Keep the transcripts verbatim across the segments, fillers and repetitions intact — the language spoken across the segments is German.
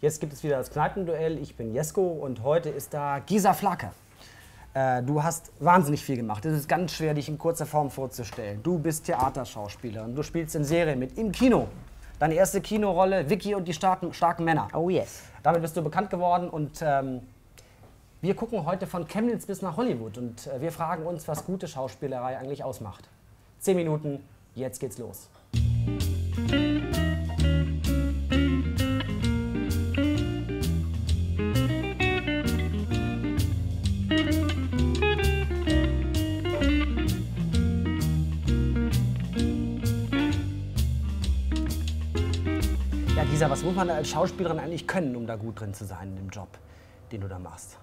Jetzt gibt es wieder das Kneipenduell. Ich bin Jesko und heute ist da Gisa Flake. Äh, du hast wahnsinnig viel gemacht. Es ist ganz schwer, dich in kurzer Form vorzustellen. Du bist Theaterschauspielerin. Du spielst in Serien mit im Kino. Deine erste Kinorolle, Wickie und die starken, starken Männer. Oh yes. Damit bist du bekannt geworden und ähm, wir gucken heute von Chemnitz bis nach Hollywood. Und äh, wir fragen uns, was gute Schauspielerei eigentlich ausmacht. Zehn Minuten, jetzt geht's los. Gisa, was muss man als Schauspielerin eigentlich können, um da gut drin zu sein in dem Job, den du da machst?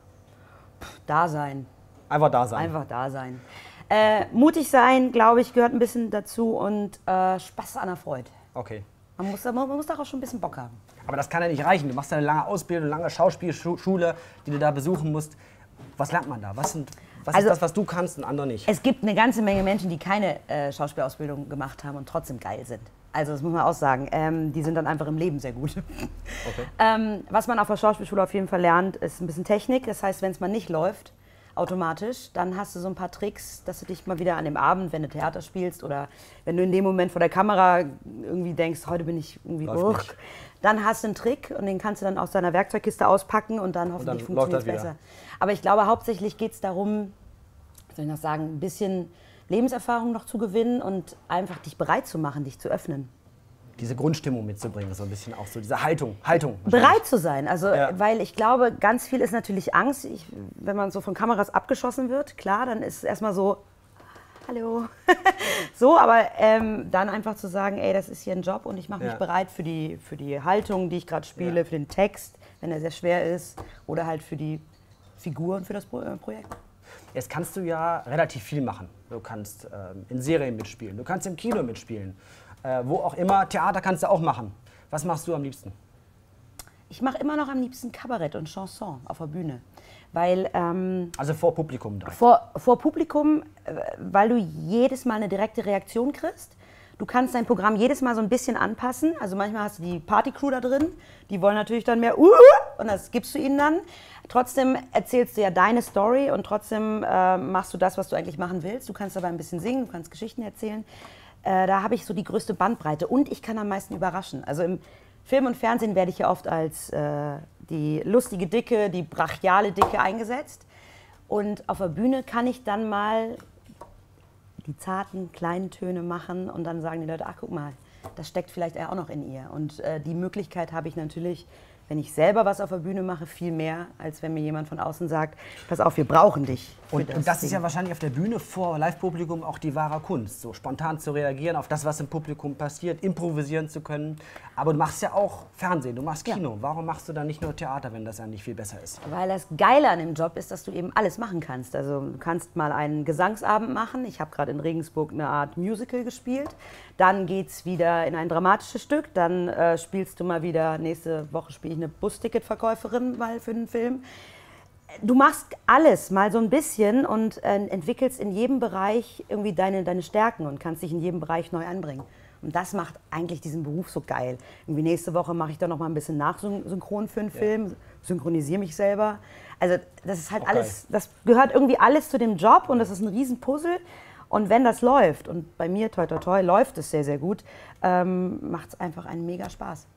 Da sein. Einfach da sein. Einfach da sein. Äh, mutig sein, glaube ich, gehört ein bisschen dazu und äh, Spaß an der Freude. Okay. Man muss, man muss darauf schon ein bisschen Bock haben. Aber das kann ja nicht reichen. Du machst ja eine lange Ausbildung, eine lange Schauspielschule, die du da besuchen musst. Was lernt man da? Was sind, was also, ist das, was du kannst und andere nicht? Es gibt eine ganze Menge Menschen, die keine äh, Schauspielausbildung gemacht haben und trotzdem geil sind. Also das muss man auch sagen, ähm, die sind dann einfach im Leben sehr gut. Okay. ähm, was man auf der Schauspielschule auf jeden Fall lernt, ist ein bisschen Technik. Das heißt, wenn es mal nicht läuft, automatisch, dann hast du so ein paar Tricks, dass du dich mal wieder an dem Abend, wenn du Theater spielst oder wenn du in dem Moment vor der Kamera irgendwie denkst, heute bin ich irgendwie durch, dann hast du einen Trick und den kannst du dann aus deiner Werkzeugkiste auspacken und dann hoffentlich funktioniert es besser. Aber ich glaube, hauptsächlich geht es darum, soll ich noch sagen, ein bisschen Lebenserfahrung noch zu gewinnen und einfach dich bereit zu machen, dich zu öffnen. Diese Grundstimmung mitzubringen, so ein bisschen auch so, diese Haltung, Haltung. Bereit zu sein, also, ja. Weil ich glaube, ganz viel ist natürlich Angst. Ich, wenn man so von Kameras abgeschossen wird, klar, dann ist es erstmal so, hallo, so, aber ähm, dann einfach zu sagen, ey, das ist hier ein Job und ich mache mich ja. bereit für die, für die Haltung, die ich gerade spiele, ja. für den Text, wenn er sehr schwer ist, oder halt für die Figur und für das Pro- äh, Projekt. Jetzt kannst du ja relativ viel machen. Du kannst ähm, in Serien mitspielen, du kannst im Kino mitspielen, äh, wo auch immer. Theater kannst du auch machen. Was machst du am liebsten? Ich mache immer noch am liebsten Kabarett und Chanson auf der Bühne. Weil, ähm, also vor Publikum direkt? Vor, vor Publikum, weil du jedes Mal eine direkte Reaktion kriegst. Du kannst dein Programm jedes Mal so ein bisschen anpassen. Also manchmal hast du die Partycrew da drin, die wollen natürlich dann mehr uh, und das gibst du ihnen dann. Trotzdem erzählst du ja deine Story und trotzdem äh, machst du das, was du eigentlich machen willst. Du kannst dabei ein bisschen singen, du kannst Geschichten erzählen. Äh, da habe ich so die größte Bandbreite und ich kann am meisten überraschen. Also im Film und Fernsehen werde ich ja oft als äh, die lustige Dicke, die brachiale Dicke eingesetzt. Und auf der Bühne kann ich dann mal die zarten, kleinen Töne machen und dann sagen die Leute, ach guck mal, das steckt vielleicht auch noch in ihr. Und äh, die Möglichkeit habe ich natürlich, wenn ich selber was auf der Bühne mache, viel mehr, als wenn mir jemand von außen sagt, pass auf, wir brauchen dich. Und das, und das ist ja wahrscheinlich auf der Bühne vor Live-Publikum auch die wahre Kunst, so spontan zu reagieren auf das, was im Publikum passiert, improvisieren zu können. Aber du machst ja auch Fernsehen, du machst Kino. Ja. Warum machst du dann nicht nur Theater, wenn das eigentlich viel besser ist? Weil das Geile an dem Job ist, dass du eben alles machen kannst. Also du kannst mal einen Gesangsabend machen. Ich habe gerade in Regensburg eine Art Musical gespielt. Dann geht's wieder in ein dramatisches Stück. Dann äh, spielst du mal wieder, nächste Woche spiele ich eine Busticketverkäuferin mal für einen Film. Du machst alles mal so ein bisschen und äh, entwickelst in jedem Bereich irgendwie deine, deine Stärken und kannst dich in jedem Bereich neu anbringen. Und das macht eigentlich diesen Beruf so geil. Irgendwie nächste Woche mache ich da noch mal ein bisschen Nachsynchron für einen ja. Film, synchronisiere mich selber. Also das ist halt okay. alles, das gehört irgendwie alles zu dem Job und das ist ein Riesenpuzzle. Und wenn das läuft, und bei mir, toi toi toi, läuft es sehr, sehr gut, ähm, macht es einfach einen mega Spaß.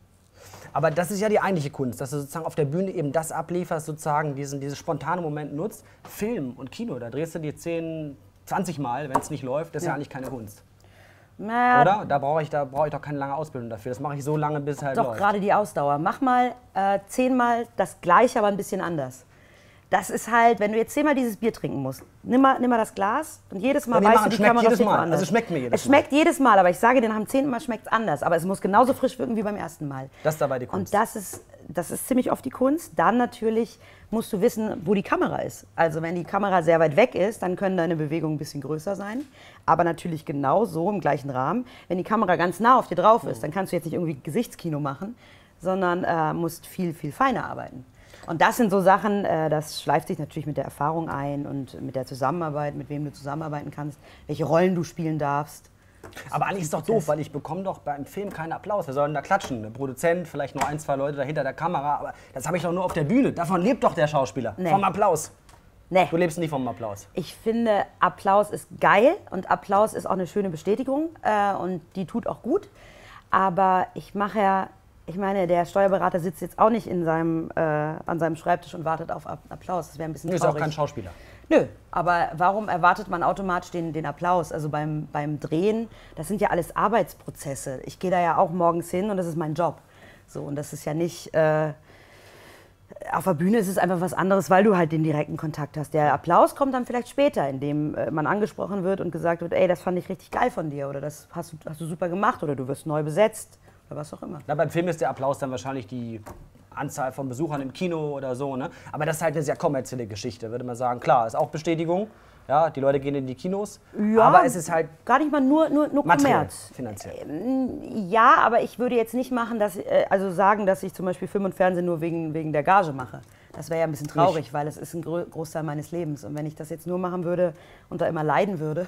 Aber das ist ja die eigentliche Kunst, dass du sozusagen auf der Bühne eben das ablieferst, sozusagen diesen, diesen spontanen Moment nutzt. Film und Kino, da drehst du die zehn, zwanzig Mal, wenn es nicht läuft, das ist ja, ja eigentlich keine Kunst. Na, oder? Da brauche ich, brauch ich doch keine lange Ausbildung dafür, das mache ich so lange, bis halt doch läuft. Doch, gerade die Ausdauer. Mach mal äh, zehnmal das Gleiche, aber ein bisschen anders. Das ist halt, wenn du jetzt zehnmal dieses Bier trinken musst, nimm mal, nimm mal das Glas und jedes Mal weißt du, die Kamera jedes Mal. anders. Also es schmeckt mir jedes Mal. Es schmeckt jedes Mal, aber ich sage dir, nach dem zehnten Mal schmeckt es anders. Aber es muss genauso frisch wirken wie beim ersten Mal. Das ist dabei die Kunst. Und das ist, das ist ziemlich oft die Kunst. Dann natürlich musst du wissen, wo die Kamera ist. Also wenn die Kamera sehr weit weg ist, dann können deine Bewegungen ein bisschen größer sein. Aber natürlich genau so im gleichen Rahmen. Wenn die Kamera ganz nah auf dir drauf ist, dann kannst du jetzt nicht irgendwie Gesichtskino machen, sondern äh, musst viel, viel feiner arbeiten. Und das sind so Sachen, das schleift sich natürlich mit der Erfahrung ein und mit der Zusammenarbeit, mit wem du zusammenarbeiten kannst, welche Rollen du spielen darfst. Aber eigentlich ist es doch doof, weil ich bekomme doch beim Film keinen Applaus. Wer soll denn da klatschen? Der Produzent, vielleicht nur ein, zwei Leute da hinter der Kamera. Aber das habe ich doch nur auf der Bühne. Davon lebt doch der Schauspieler. Nee. Vom Applaus. Nee. Du lebst nicht vom Applaus. Ich finde, Applaus ist geil und Applaus ist auch eine schöne Bestätigung äh, und die tut auch gut. Aber ich mache ja, ich meine, der Steuerberater sitzt jetzt auch nicht in seinem, äh, an seinem Schreibtisch und wartet auf Applaus. Das wäre ein bisschen traurig. Du bist auch kein Schauspieler. Nö, aber warum erwartet man automatisch den, den Applaus? Also beim, beim Drehen, das sind ja alles Arbeitsprozesse. Ich gehe da ja auch morgens hin und das ist mein Job. So, und das ist ja nicht... Äh, auf der Bühne ist es einfach was anderes, weil du halt den direkten Kontakt hast. Der Applaus kommt dann vielleicht später, indem man angesprochen wird und gesagt wird, ey, das fand ich richtig geil von dir oder das hast du, hast du super gemacht oder du wirst neu besetzt oder was auch immer. Na, beim Film ist der Applaus dann wahrscheinlich die Anzahl von Besuchern im Kino oder so, ne? Aber das ist halt eine sehr kommerzielle Geschichte, würde man sagen. Klar, ist auch Bestätigung. Ja, die Leute gehen in die Kinos, ja, aber es ist halt gar nicht mal nur nur nur Kommerz. Finanziell. Ja, aber ich würde jetzt nicht machen, dass also sagen, dass ich zum Beispiel Film und Fernsehen nur wegen wegen der Gage mache. Das wäre ja ein bisschen traurig, nicht. Weil es ist ein Großteil meines Lebens und wenn ich das jetzt nur machen würde und da immer leiden würde,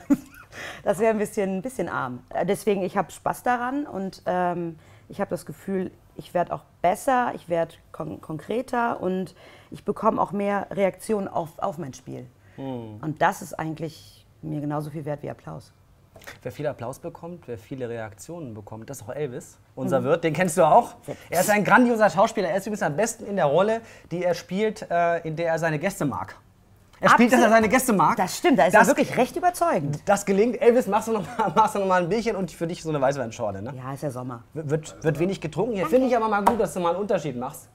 das wäre ein bisschen ein bisschen arm. Deswegen, ich habe Spaß daran und ähm, ich habe das Gefühl, ich werde auch besser, ich werde kon konkreter und ich bekomme auch mehr Reaktionen auf auf mein Spiel. Und das ist eigentlich mir genauso viel wert wie Applaus. Wer viel Applaus bekommt, wer viele Reaktionen bekommt, das ist auch Elvis, unser mhm. Wirt, den kennst du auch. Er ist ein grandioser Schauspieler, er ist übrigens am besten in der Rolle, die er spielt, in der er seine Gäste mag. Er spielt, Absolut. Dass er seine Gäste mag. Das stimmt, da ist das, er wirklich recht überzeugend. Das gelingt. Elvis, machst du noch mal, machst du noch mal ein Bierchen und für dich so eine Weißweinschorle, ne? Ja, ist ja Sommer. Wird, wird wenig getrunken hier. Finde ich aber mal gut, dass du mal einen Unterschied machst.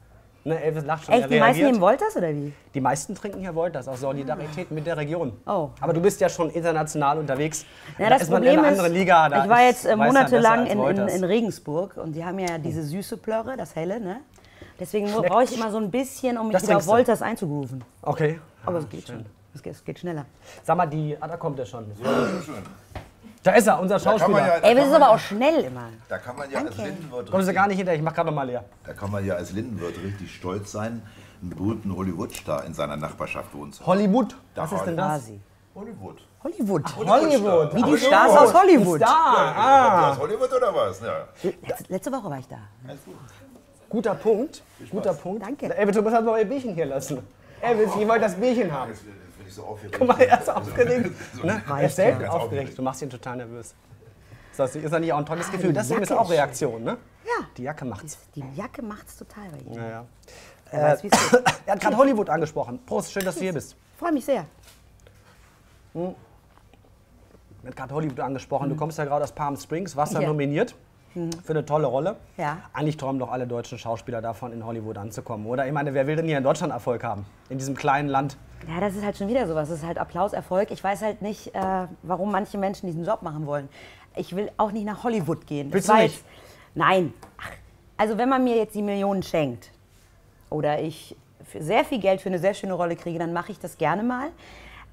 Ne, Elvis lacht schon. Echt, die meisten nehmen Wolters oder wie? Die meisten trinken hier Wolters aus Solidarität mit der Region. Oh. Aber du bist ja schon international unterwegs. Ja, da das ist man Problem in einer anderen Liga. Da ich war jetzt äh, monatelang in, in, in Regensburg und die haben ja diese süße Plörre, das helle, ne? Deswegen brauche ich immer so ein bisschen, um mich auf Wolters einzugrooven. Okay. Aber es geht schon. Es geht, es geht schneller. Sag mal, die, ah, da kommt er schon. Ja, da ist er, unser Schauspieler. Ja, Ey, wir sind aber auch schnell immer. Da kann man ja Danke. als Lindenwirt... Kommst du gar nicht hinter, ich mach gerade mal leer. Da kann man ja als Lindenwirt richtig stolz sein, einen berühmten Hollywood-Star in seiner Nachbarschaft wohnt. Hollywood? Da Was ist denn das? Hollywood. Hollywood. Ach, Hollywood. Hollywood. Wie die Hollywood. Stars aus Hollywood. Die Star. Ja, aus Hollywood oder was? Ja. Letzte, letzte Woche war ich da. Alles gut. Guter Punkt. Guter Punkt. Danke. Ey, du musst halt mal ein Bierchen hier lassen. Elvis, ich wollte das Bierchen haben. So aufgeregt. Guck mal, er ist aufgeregt. So, ne? Er ist selbst ja. aufgeregt. Du machst ihn total nervös. Das ist ja nicht auch ein tolles ah, Gefühl. Das ist auch Reaktion, ne? Ja. Die Jacke macht's. Die Jacke macht's total bei ihm. Ja, ja. Er, äh, weiß, er hat gerade Hollywood angesprochen. Prost, schön, dass du hier bist. Ich freue mich sehr. Hm. Er hat gerade Hollywood angesprochen. Du kommst ja gerade aus Palm Springs, warst da ja. nominiert. Für eine tolle Rolle. Ja. Eigentlich träumen doch alle deutschen Schauspieler davon, in Hollywood anzukommen, oder? Ich meine, wer will denn hier in Deutschland Erfolg haben? In diesem kleinen Land? Ja, das ist halt schon wieder sowas. Das ist halt Applauserfolg. Ich weiß halt nicht, äh, warum manche Menschen diesen Job machen wollen. Ich will auch nicht nach Hollywood gehen. Willst du nicht? Nein. Ach, also wenn man mir jetzt die Millionen schenkt oder ich für sehr viel Geld für eine sehr schöne Rolle kriege, dann mache ich das gerne mal.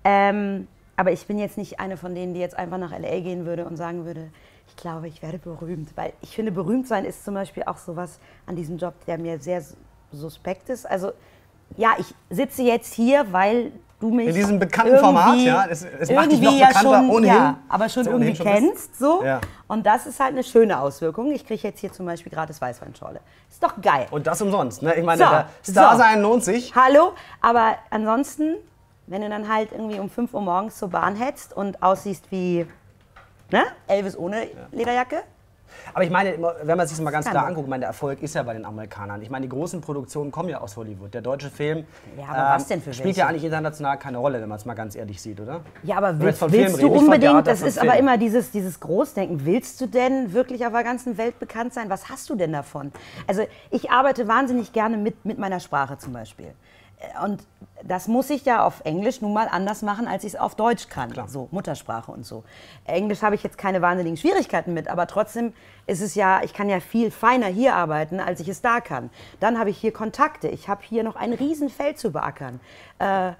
Ähm, aber ich bin jetzt nicht eine von denen, die jetzt einfach nach L A gehen würde und sagen würde, ich glaube, ich werde berühmt, weil ich finde, berühmt sein ist zum Beispiel auch sowas an diesem Job, der mir sehr suspekt ist. Also ja, ich sitze jetzt hier, weil du mich in diesem bekannten Format, ja, es, es macht dich noch bekannter, ja schon, ohnehin, ja, aber schon irgendwie schon kennst, so. Ja. Und das ist halt eine schöne Auswirkung. Ich kriege jetzt hier zum Beispiel gratis Weißweinschorle. Ist doch geil. Und das umsonst, ne? Ich meine, so, da Star sein so. lohnt sich. Hallo, aber ansonsten, wenn du dann halt irgendwie um fünf Uhr morgens zur Bahn hetzt und aussiehst wie Ne? Elvis ohne Lederjacke. Aber ich meine, wenn man sich das mal ganz klar anguckt, meine, der Erfolg ist ja bei den Amerikanern. Ich meine, die großen Produktionen kommen ja aus Hollywood. Der deutsche Film ja, aber ähm, was denn für spielt welche? ja eigentlich international keine Rolle, wenn man es mal ganz ehrlich sieht, oder? Ja, aber willst, willst reden, du unbedingt, Theater, das ist Film. aber immer dieses, dieses Großdenken, willst du denn wirklich auf der ganzen Welt bekannt sein? Was hast du denn davon? Also ich arbeite wahnsinnig gerne mit, mit meiner Sprache zum Beispiel. Und das muss ich ja auf Englisch nun mal anders machen, als ich es auf Deutsch kann, Klar. so Muttersprache und so. Englisch habe ich jetzt keine wahnsinnigen Schwierigkeiten mit, aber trotzdem ist es ja, ich kann ja viel feiner hier arbeiten, als ich es da kann. Dann habe ich hier Kontakte, ich habe hier noch ein Riesenfeld zu beackern. Äh,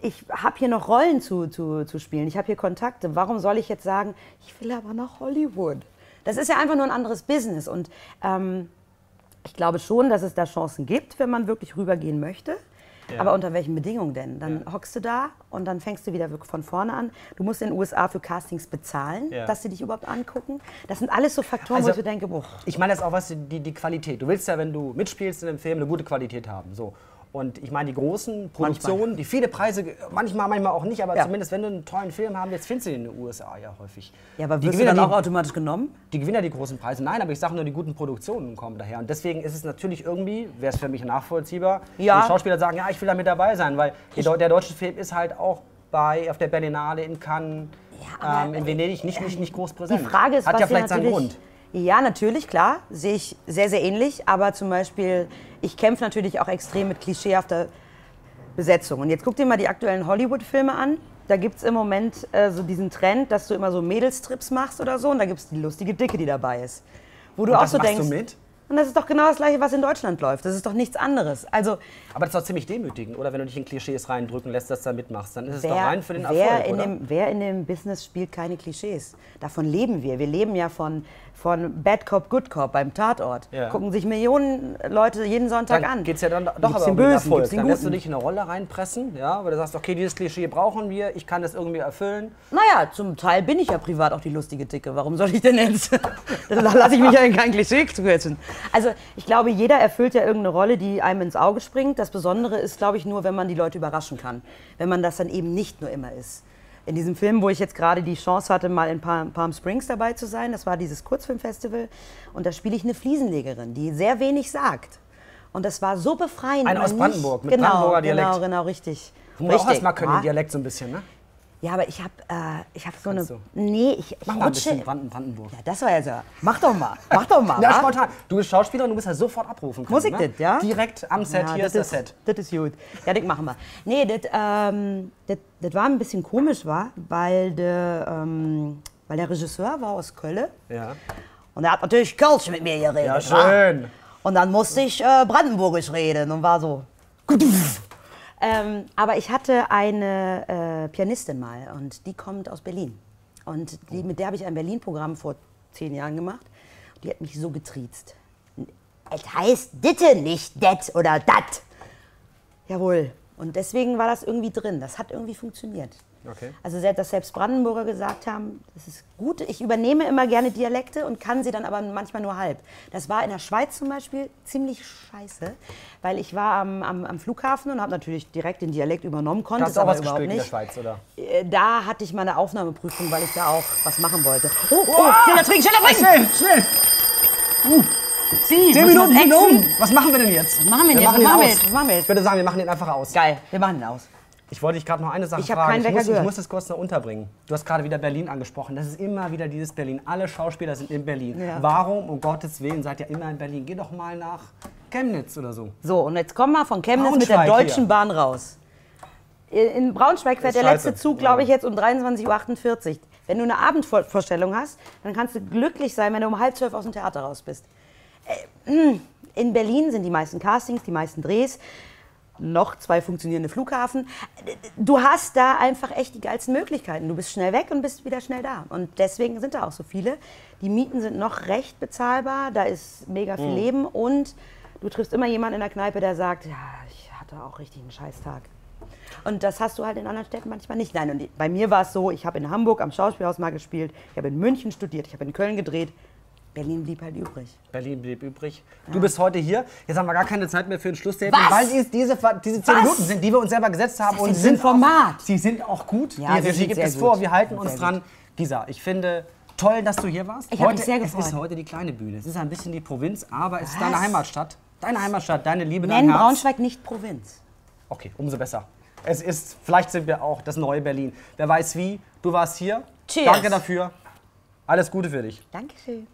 ich habe hier noch Rollen zu, zu, zu spielen, ich habe hier Kontakte. Warum soll ich jetzt sagen, ich will aber nach Hollywood? Das ist ja einfach nur ein anderes Business und ähm, ich glaube schon, dass es da Chancen gibt, wenn man wirklich rübergehen möchte. Ja. Aber unter welchen Bedingungen denn? Dann ja. hockst du da und dann fängst du wieder von vorne an. Du musst in den U S A für Castings bezahlen, ja. dass sie dich überhaupt angucken. Das sind alles so Faktoren, also, wo ich mir denke, boah. Ich meine das auch, was die, die Qualität. Du willst ja, wenn du mitspielst in einem Film, eine gute Qualität haben. So. Und ich meine, die großen Produktionen, manchmal. die viele Preise, manchmal, manchmal auch nicht, aber ja. zumindest wenn du einen tollen Film haben, jetzt findest du den in den U S A ja häufig. Ja, aber wirst du dann auch automatisch genommen? Die Gewinner, die großen Preise, nein, aber ich sage nur, die guten Produktionen kommen daher. Und deswegen ist es natürlich irgendwie, wäre es für mich nachvollziehbar, ja. die Schauspieler sagen, ja, ich will da mit dabei sein, weil der, der deutsche Film ist halt auch bei, auf der Berlinale in Cannes, ja, ähm, in Venedig nicht, nicht, nicht groß präsent. Die Frage ist, hat was ja vielleicht seinen Grund. Ja, natürlich, klar, sehe ich sehr, sehr ähnlich, aber zum Beispiel, ich kämpfe natürlich auch extrem mit klischeehafter Besetzung. Und jetzt guck dir mal die aktuellen Hollywood-Filme an, da gibt es im Moment äh, so diesen Trend, dass du immer so Mädelstrips machst oder so und da gibt es die lustige Dicke, die dabei ist. Wo du auch so denkst, du mit? Und das ist doch genau das Gleiche, was in Deutschland läuft, das ist doch nichts anderes. Also, aber das ist doch ziemlich demütigend, oder wenn du dich in Klischees reindrücken lässt, dass du da mitmachst, dann ist wer, es doch rein für den wer Erfolg, in oder? Dem, wer in dem Business spielt keine Klischees? Davon leben wir, wir leben ja von... von Bad Cop, Good Cop beim Tatort. Ja. Gucken sich Millionen Leute jeden Sonntag dann an. Geht's ja dann doch gibt's aber um den Bösen, Erfolg. Den dann lässt du dich in eine Rolle reinpressen, ja, weil du sagst, okay, dieses Klischee brauchen wir, ich kann das irgendwie erfüllen. Naja, zum Teil bin ich ja privat auch die lustige Dicke. Warum soll ich denn jetzt? Da lasse ich mich ja in kein Klischee quetschen. Also ich glaube, jeder erfüllt ja irgendeine Rolle, die einem ins Auge springt. Das Besondere ist, glaube ich, nur, wenn man die Leute überraschen kann. Wenn man das dann eben nicht nur immer ist. In diesem Film, wo ich jetzt gerade die Chance hatte, mal in Palm Springs dabei zu sein, das war dieses Kurzfilmfestival und da spiele ich eine Fliesenlegerin, die sehr wenig sagt. Und das war so befreiend. Eine aus Brandenburg, mit Brandenburger Dialekt. Genau, genau, richtig. Du musst auch erst mal können, den Dialekt so ein bisschen, ne? Ja, aber ich habe äh, ich hab so eine... Du? Nee, ich, ich Mach mal ein bisschen Branden, Brandenburg. Ja, das war ja so. Mach doch mal, mach doch mal. Ja, spontan. Du bist Schauspielerin, du musst ja sofort abrufen können. Muss ich ne? das, ja? Direkt am Set, ja, hier ist das Set. Das ist gut. Ja, das machen wir. Nee, das ähm, war ein bisschen komisch, war, weil, de, ähm, weil der Regisseur war aus Köln. Ja. Und er hat natürlich Kölsch mit mir geredet. Ja, schön. War? Und dann musste ich äh, Brandenburgisch reden und war so... Ähm, aber ich hatte eine äh, Pianistin mal und die kommt aus Berlin. Und die, mit der habe ich ein Berlin-Programm vor zehn Jahren gemacht. Die hat mich so getriezt. Es heißt Ditte, nicht Det oder Dat. Jawohl. Und deswegen war das irgendwie drin. Das hat irgendwie funktioniert. Okay. Also, dass selbst Brandenburger gesagt haben, das ist gut. Ich übernehme immer gerne Dialekte und kann sie dann aber manchmal nur halb. Das war in der Schweiz zum Beispiel ziemlich scheiße, weil ich war am, am, am Flughafen und habe natürlich direkt den Dialekt übernommen, konnte es aber überhaupt nicht. In der Schweiz, oder? Da hatte ich meine Aufnahmeprüfung, weil ich da auch was machen wollte. Oh, oh, oh, schneller trinken, schneller trinken! Schnell, schnell! Uh. Sie, zehn Minuten sind um. Was machen wir denn jetzt? Was machen wir, wir, machen den aus. Aus. Was machen wir jetzt? Ich würde sagen, wir machen den einfach aus. Geil, wir machen den aus. Ich wollte dich gerade noch eine Sache ich fragen. Ich muss, ich muss das kurz noch unterbringen. Du hast gerade wieder Berlin angesprochen. Das ist immer wieder dieses Berlin. Alle Schauspieler sind in Berlin. Ja. Warum, um Gottes Willen, seid ihr immer in Berlin? Geh doch mal nach Chemnitz oder so. So, und jetzt kommen wir von Chemnitz mit der Deutschen hier. Bahn raus. In Braunschweig fährt der scheiße. letzte Zug, glaube ich, jetzt um dreiundzwanzig Uhr achtundvierzig. Wenn du eine Abendvorstellung hast, dann kannst du glücklich sein, wenn du um halb zwölf aus dem Theater raus bist. In Berlin sind die meisten Castings, die meisten Drehs. Noch zwei funktionierende Flughafen. Du hast da einfach echt die geilsten Möglichkeiten. Du bist schnell weg und bist wieder schnell da. Und deswegen sind da auch so viele. Die Mieten sind noch recht bezahlbar. Da ist mega viel mhm. Leben. Und du triffst immer jemanden in der Kneipe, der sagt, ja, ich hatte auch richtig einen Scheißtag. Und das hast du halt in anderen Städten manchmal nicht. Nein, und bei mir war es so, ich habe in Hamburg am Schauspielhaus mal gespielt. Ich habe in München studiert. Ich habe in Köln gedreht. Berlin blieb halt übrig. Berlin blieb übrig. Ja. Du bist heute hier. Jetzt haben wir gar keine Zeit mehr für ein Schlussstatement, weil dies, diese, diese zehn Minuten sind, die wir uns selber gesetzt haben. Das und sind Format. Auch, sie sind auch gut. Ja, die Regie gibt es vor. Wir halten uns dran. Gut. Gisa, ich finde toll, dass du hier warst. Ich habe mich sehr gefreut. Es ist heute die kleine Bühne. Es ist ein bisschen die Provinz, aber es ist deine Heimatstadt. Deine Heimatstadt, deine Liebe, dein Herz. Nenn Braunschweig nicht Provinz. Okay, umso besser. Es ist, vielleicht sind wir auch das neue Berlin. Wer weiß wie. Du warst hier. Cheers. Danke dafür. Alles Gute für dich. Dankeschön.